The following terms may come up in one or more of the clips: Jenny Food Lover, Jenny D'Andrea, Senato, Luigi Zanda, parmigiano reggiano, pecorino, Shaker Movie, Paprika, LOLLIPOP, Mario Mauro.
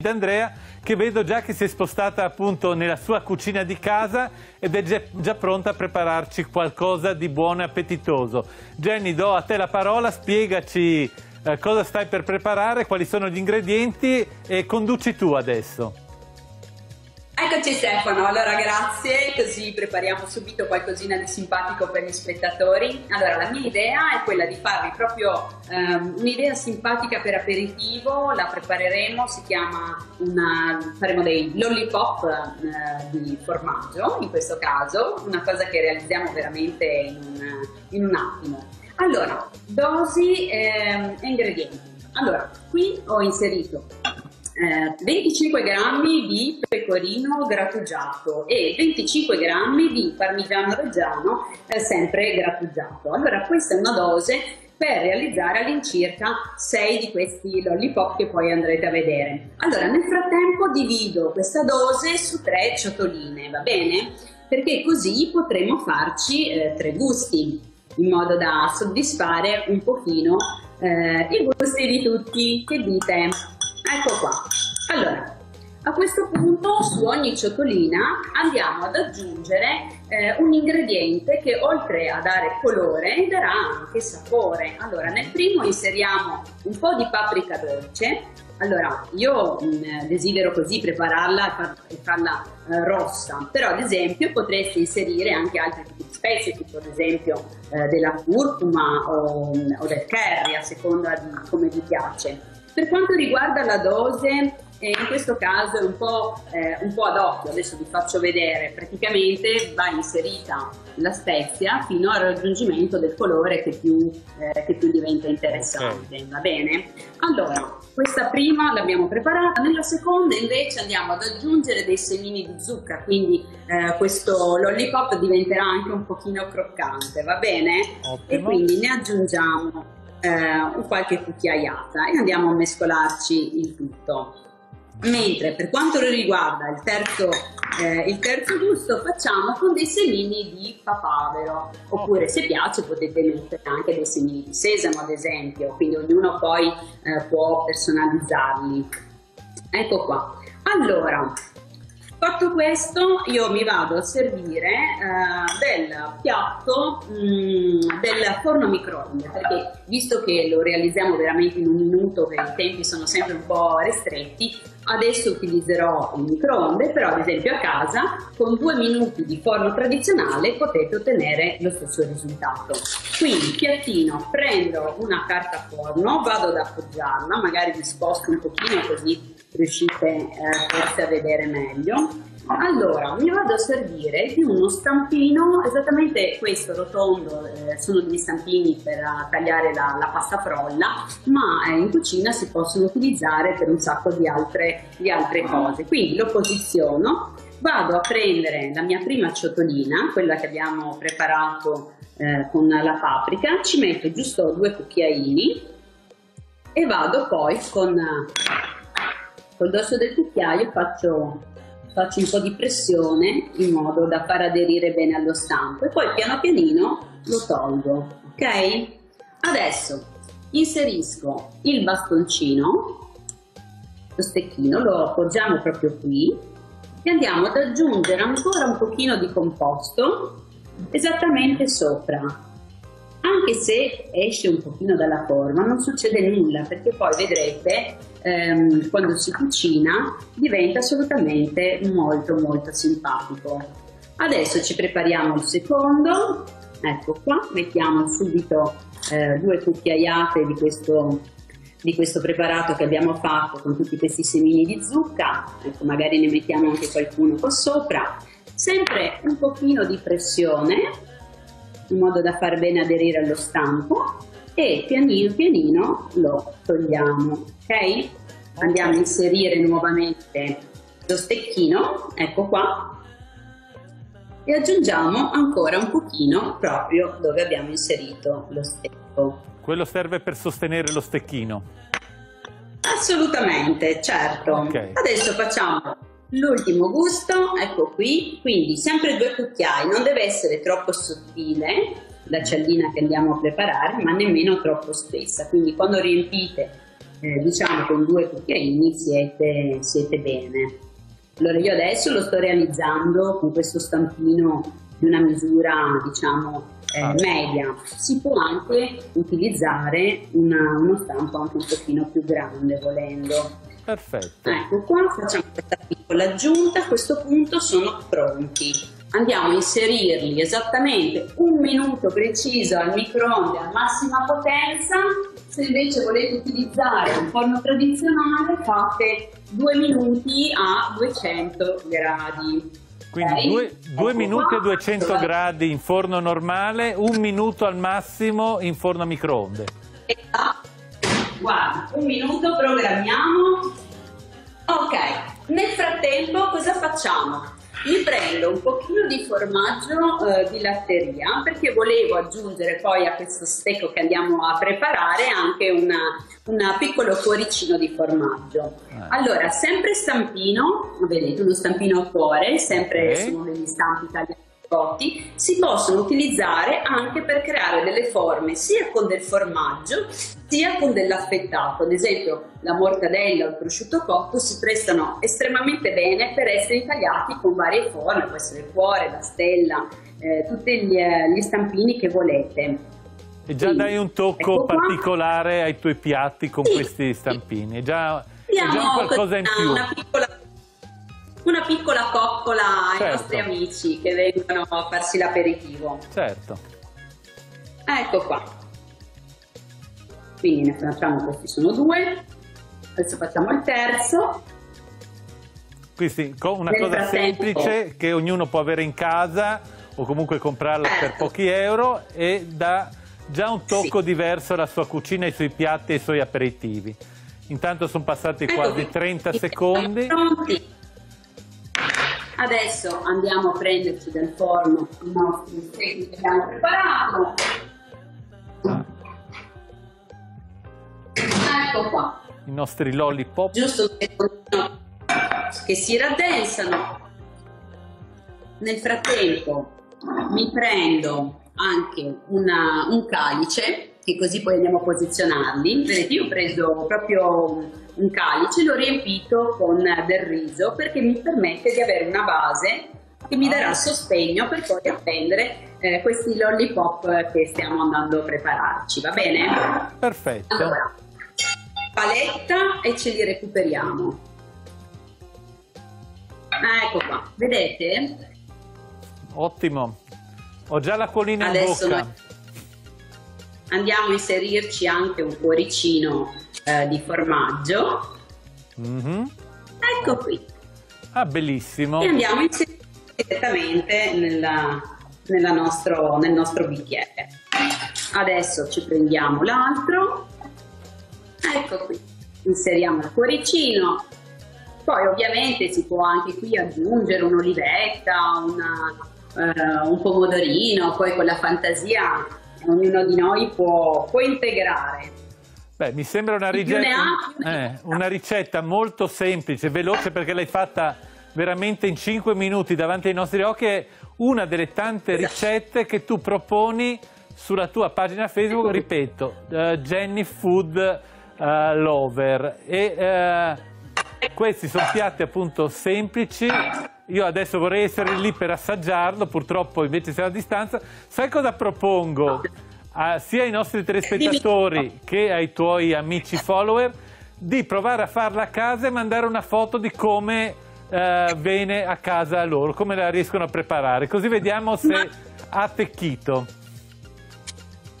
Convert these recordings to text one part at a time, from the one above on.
D'Andrea, che vedo già che si è spostata appunto nella sua cucina di casa ed è già pronta a prepararci qualcosa di buono e appetitoso. Jenny, do a te la parola, spiegaci cosa stai per preparare, quali sono gli ingredienti e conduci tu adesso. Eccoci Stefano, allora grazie, così prepariamo subito qualcosina di simpatico per gli spettatori. Allora la mia idea è quella di farvi proprio un'idea simpatica per aperitivo, la prepareremo, si chiama faremo dei lollipop di formaggio in questo caso, una cosa che realizziamo veramente in un attimo. Allora, dosi e ingredienti. Allora, qui ho inserito 25 grammi di pecorino grattugiato e 25 grammi di parmigiano reggiano sempre grattugiato. Allora questa è una dose per realizzare all'incirca 6 di questi lollipop che poi andrete a vedere. Allora nel frattempo divido questa dose su 3 ciotoline, va bene? Perché così potremo farci 3 gusti in modo da soddisfare un pochino i gusti di tutti, che dite? Ecco qua. Allora, a questo punto su ogni ciotolina andiamo ad aggiungere un ingrediente che oltre a dare colore darà anche sapore. Allora, nel primo inseriamo un po' di paprika dolce. Allora, io desidero così prepararla e farla rossa, però ad esempio potreste inserire anche altri tipi di spezie, tipo ad esempio della curcuma o del curry, a seconda di come vi piace. Per quanto riguarda la dose, in questo caso è un po' ad occhio, adesso vi faccio vedere, praticamente va inserita la spezia fino al raggiungimento del colore che più diventa interessante, okay. Va bene? Allora, questa prima l'abbiamo preparata, nella seconda invece andiamo ad aggiungere dei semini di zucca, quindi questo lollipop diventerà anche un pochino croccante, va bene? Ottimo. E quindi ne aggiungiamo qualche cucchiaiata e andiamo a mescolarci il tutto. Mentre per quanto riguarda il terzo gusto, facciamo con dei semini di papavero, oppure se piace potete mettere anche dei semini di sesamo ad esempio, quindi ognuno poi può personalizzarli. Ecco qua. Allora, fatto questo, io mi vado a servire del piatto del forno microonde, perché visto che lo realizziamo veramente in un minuto, che i tempi sono sempre un po' ristretti, adesso utilizzerò il microonde, però ad esempio a casa con 2 minuti di forno tradizionale potete ottenere lo stesso risultato. Quindi piattino, prendo una carta forno, vado ad appoggiarla, magari vi sposto un pochino così riuscite forse a vedere meglio. Allora mi vado a servire di uno stampino, esattamente questo rotondo, sono degli stampini per tagliare la pasta frolla, ma in cucina si possono utilizzare per un sacco di altre cose. Quindi lo posiziono, vado a prendere la mia prima ciotolina, quella che abbiamo preparato con la paprika, ci metto giusto 2 cucchiaini e vado poi col dorso del cucchiaio faccio un po' di pressione in modo da far aderire bene allo stampo e poi piano pianino lo tolgo, ok? Adesso inserisco il bastoncino, lo stecchino, lo appoggiamo proprio qui e andiamo ad aggiungere ancora un pochino di composto esattamente sopra. Anche se esce un pochino dalla forma non succede nulla, perché poi vedrete quando si cucina diventa assolutamente molto simpatico. Adesso ci prepariamo il secondo, ecco qua, mettiamo subito 2 cucchiaiate di questo preparato che abbiamo fatto con tutti questi semini di zucca, ecco, magari ne mettiamo anche qualcuno qua sopra, sempre un pochino di pressione in modo da far bene aderire allo stampo e pianino pianino lo togliamo, ok? Andiamo a inserire nuovamente lo stecchino, ecco qua, e aggiungiamo ancora un pochino proprio dove abbiamo inserito lo stecco. Quello serve per sostenere lo stecchino? Assolutamente, certo. Okay. Adesso facciamo l'ultimo gusto, ecco qui, quindi sempre 2 cucchiai, non deve essere troppo sottile la cialdina che andiamo a preparare, ma nemmeno troppo spessa, quindi quando riempite diciamo con 2 cucchiaini siete bene. Allora io adesso lo sto realizzando con questo stampino di una misura diciamo media, si può anche utilizzare uno stampo anche un pochino più grande volendo. Perfetto. Ecco qua, facciamo questa piccola aggiunta, a questo punto sono pronti. Andiamo a inserirli esattamente 1 minuto preciso al microonde a massima potenza. Se invece volete utilizzare un forno tradizionale fate 2 minuti a 200 gradi. Quindi 2 minuti a 200 gradi in forno normale, 1 minuto al massimo in forno a microonde. Esatto. Guarda, 1 minuto, programmiamo. Ok, nel frattempo cosa facciamo? Mi prendo un pochino di formaggio di latteria perché volevo aggiungere poi a questo stecco che andiamo a preparare anche un piccolo cuoricino di formaggio. Allora, sempre stampino, vedete uno stampino a cuore, sempre sono degli stampi italiani cotti, si possono utilizzare anche per creare delle forme sia con del formaggio sia con dell'affettato, ad esempio la mortadella o il prosciutto cotto si prestano estremamente bene per essere tagliati con varie forme, può essere il cuore, la stella, tutti gli stampini che volete. E già quindi, dai un tocco ecco particolare qua ai tuoi piatti con questi stampini, è già qualcosa in più. Una piccola coccola ai nostri amici che vengono a farsi l'aperitivo. Certo. Ecco qua. Quindi ne facciamo questi, sono 2. Adesso facciamo il terzo. Quindi una cosa semplice che ognuno può avere in casa o comunque comprarla per pochi euro e dà già un tocco diverso alla sua cucina, ai suoi piatti e ai suoi aperitivi. Intanto sono passati quasi 30 secondi. Pronti. Adesso andiamo a prenderci dal forno i nostri spaghetti che abbiamo preparato. Ecco qua. I nostri lollipop. Giusto che si raddensano. Nel frattempo mi prendo anche un calice, che così poi andiamo a posizionarli. Vedete, io ho preso proprio un calice, l'ho riempito con del riso perché mi permette di avere una base che mi darà sostegno per poi appendere questi lollipop che stiamo andando a prepararci, va bene? Perfetto. Allora, paletta e ce li recuperiamo. Ecco qua, vedete? Ottimo, ho già l'acquolina in bocca. Adesso andiamo a inserirci anche un cuoricino di formaggio. Ecco qui. Ah, bellissimo. E andiamo a inserirci direttamente nel nostro bicchiere. Adesso ci prendiamo l'altro. Ecco qui. Inseriamo il cuoricino. Poi ovviamente si può anche qui aggiungere un'olivetta, un pomodorino, poi con la fantasia ognuno di noi può integrare. Beh, mi sembra una ricetta molto semplice, veloce, perché l'hai fatta veramente in 5 minuti davanti ai nostri occhi. È una delle tante ricette che tu proponi sulla tua pagina Facebook, ripeto, Jenny Food Lover. Questi sono piatti appunto semplici. Io adesso vorrei essere lì per assaggiarlo, purtroppo invece siamo a distanza. Sai cosa propongo sia ai nostri telespettatori che ai tuoi amici follower? Di provare a farla a casa e mandare una foto di come viene a casa loro, come la riescono a preparare, così vediamo se ha attecchito.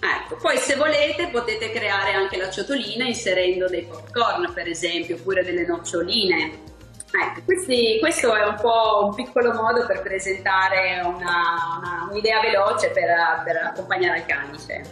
Ecco, poi se volete potete creare anche la ciotolina inserendo dei popcorn per esempio, oppure delle noccioline. Ecco, questo è un po' un piccolo modo per presentare un'idea veloce per accompagnare il calice.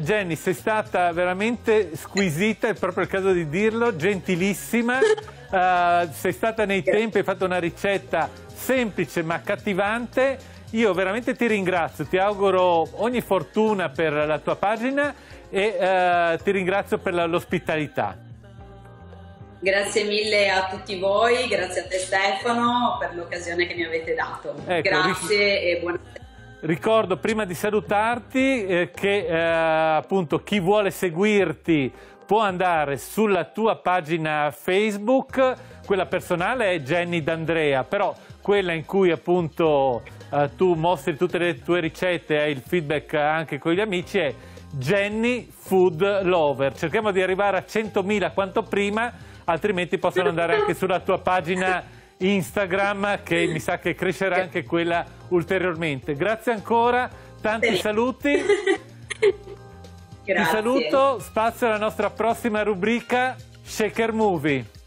Jenny, sei stata veramente squisita, è proprio il caso di dirlo, gentilissima, sei stata nei tempi, hai fatto una ricetta semplice ma accattivante. Io veramente ti ringrazio, ti auguro ogni fortuna per la tua pagina e ti ringrazio per l'ospitalità. Grazie mille a tutti voi, grazie a te Stefano per l'occasione che mi avete dato. Ecco, grazie e buonasera. Ricordo prima di salutarti che appunto chi vuole seguirti può andare sulla tua pagina Facebook, quella personale è Jenny D'Andrea, però quella in cui appunto tu mostri tutte le tue ricette e hai il feedback anche con gli amici è Jenny Food Lover. Cerchiamo di arrivare a 100.000 quanto prima, altrimenti possono andare anche sulla tua pagina Instagram, che mi sa che crescerà anche quella ulteriormente. Grazie ancora, tanti saluti. Grazie. Ti saluto, spazio alla nostra prossima rubrica Shaker Movie.